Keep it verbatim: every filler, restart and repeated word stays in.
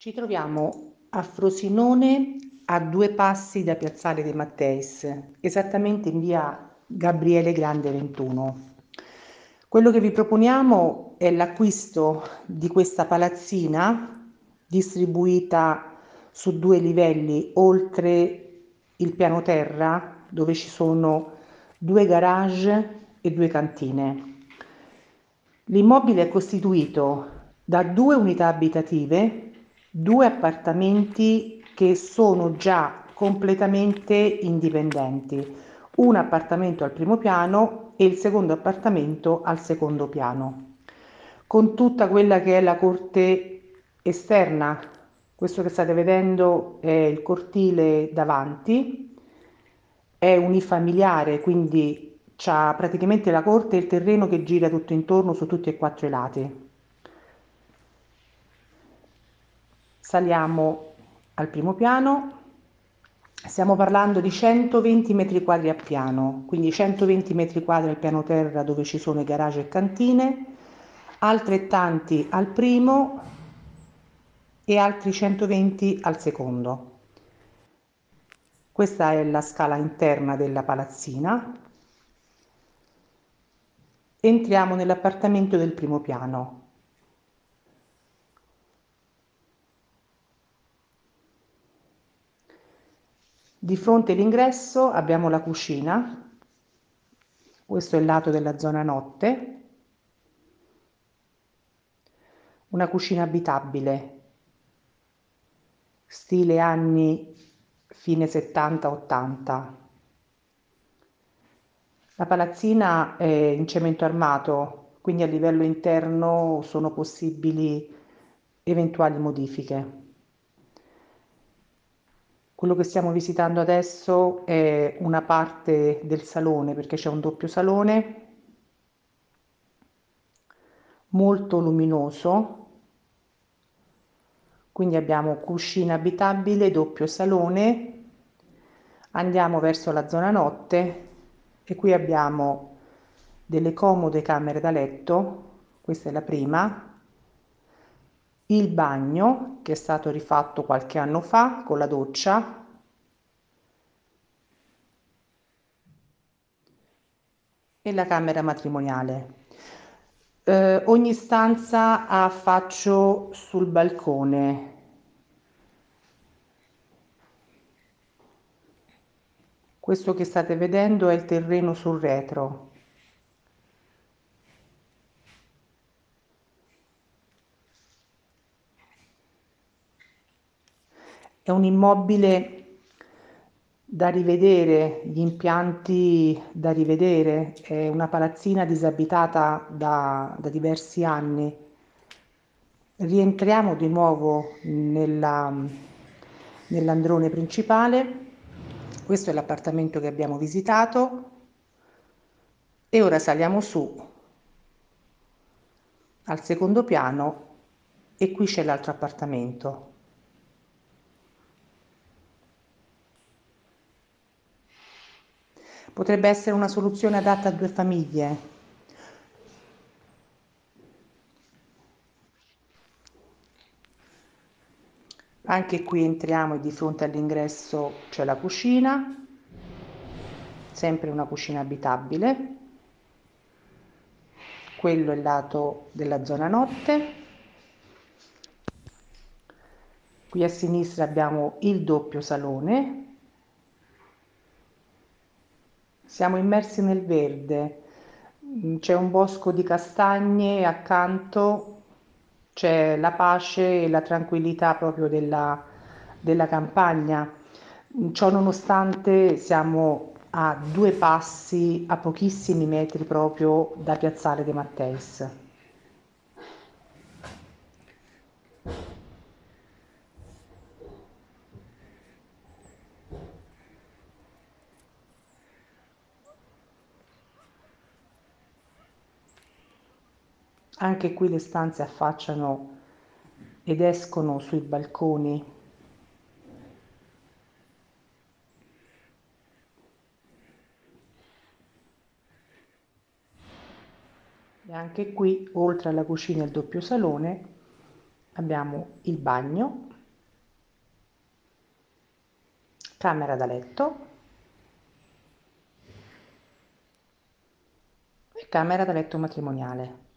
Ci troviamo a Frosinone, a due passi da Piazzale De Matthaeis, esattamente in via Gabriele Grande ventuno. Quello che vi proponiamo è l'acquisto di questa palazzina distribuita su due livelli oltre il piano terra, dove ci sono due garage e due cantine. L'immobile è costituito da due unità abitative, due appartamenti che sono già completamente indipendenti, un appartamento al primo piano e il secondo appartamento al secondo piano, con tutta quella che è la corte esterna. Questo che state vedendo è il cortile davanti, è unifamiliare, quindi c'ha praticamente la corte e il terreno che gira tutto intorno su tutti e quattro i lati. Saliamo al primo piano, stiamo parlando di centoventi metri quadri a piano, quindi centoventi metri quadri al piano terra dove ci sono i garage e cantine, altrettanti al primo e altri centoventi al secondo. Questa è la scala interna della palazzina. Entriamo nell'appartamento del primo piano. Di fronte all'ingresso abbiamo la cucina, questo è il lato della zona notte, una cucina abitabile, stile anni fine settanta ottanta. La palazzina è in cemento armato, quindi a livello interno sono possibili eventuali modifiche. Quello che stiamo visitando adesso è una parte del salone, perché c'è un doppio salone molto luminoso, quindi abbiamo cucina abitabile, doppio salone. Andiamo verso la zona notte e qui abbiamo delle comode camere da letto, questa è la prima. Il bagno, che è stato rifatto qualche anno fa con la doccia, e la camera matrimoniale. Eh, ogni stanza ha affaccio sul balcone. Questo che state vedendo è il terreno sul retro. È un immobile da rivedere, gli impianti da rivedere, è una palazzina disabitata da, da diversi anni. Rientriamo di nuovo nella, nell'androne principale, questo è l'appartamento che abbiamo visitato e ora saliamo su al secondo piano e qui c'è l'altro appartamento. Potrebbe essere una soluzione adatta a due famiglie. Anche qui entriamo e di fronte all'ingresso c'è la cucina, sempre una cucina abitabile. Quello è il lato della zona notte. Qui a sinistra abbiamo il doppio salone. Siamo immersi nel verde, c'è un bosco di castagne e accanto c'è la pace e la tranquillità proprio della, della campagna. Ciò nonostante siamo a due passi, a pochissimi metri proprio da Piazzale De Matthaeis. Anche qui le stanze affacciano ed escono sui balconi. E anche qui, oltre alla cucina e al doppio salone, abbiamo il bagno. camera da letto e camera da letto matrimoniale.